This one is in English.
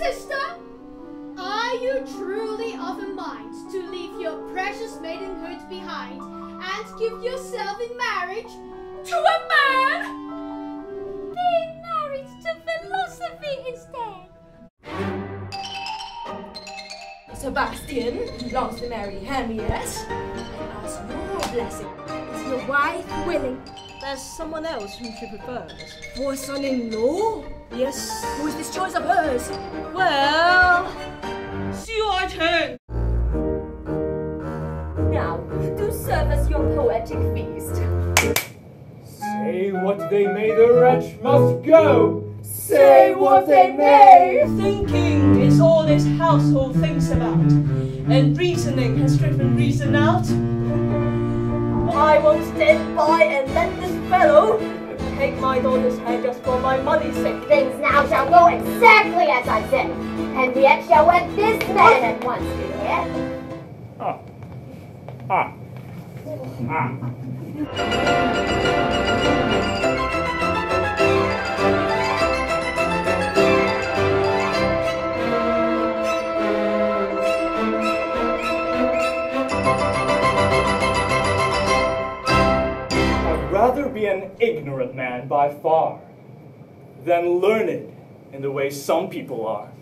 Sister, are you truly of a mind to leave your precious maidenhood behind and give yourself in marriage to a man? Being married to philosophy instead. Sebastian longs to marry Henriette and asks for your blessing. Is your wife willing? There's someone else whom she prefers. For a son-in-law? Yes. Who is this choice of hers? Well, see your turn. Now, do serve us your poetic feast. Say what they may, the wretch must go. Say what they may. Thinking is all this household thinks about, and reasoning has driven reason out. I won't stand by and let this fellow take my daughter's hair just for my money's sake. Things now shall go exactly as I said, and yet shall wed this man at once, do you hear? Ah. Ah. I'd rather be an ignorant man by far than learned in the way some people are.